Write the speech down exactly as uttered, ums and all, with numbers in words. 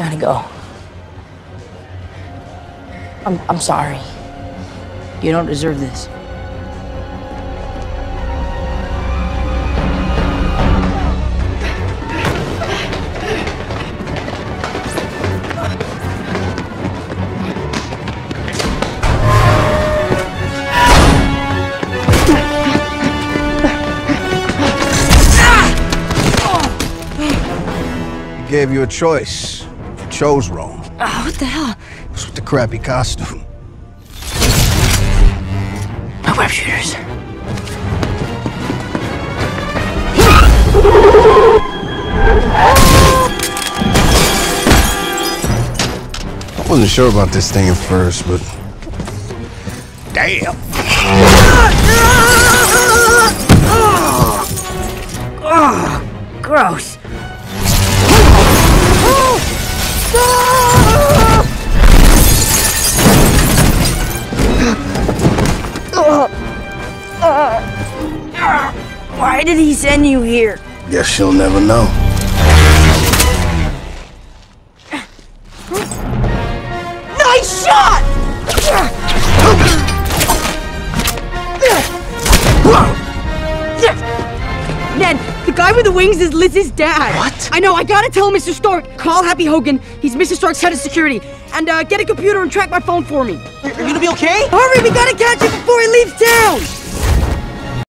gotta go. I'm, I'm sorry. You don't deserve this. Gave you a choice. You chose wrong. Oh, what the hell? What's with the crappy costume? My web shooters. I wasn't sure about this thing at first, but damn. Oh, gross. Why did he send you here? Guess you'll never know. Nice shot! Ned, the guy with the wings is Liz's dad. What? I know, I gotta tell Mister Stark. Call Happy Hogan. He's Mister Stark's head of security. And uh, get a computer and track my phone for me. Are you gonna be okay? Hurry, we gotta catch him before he leaves town!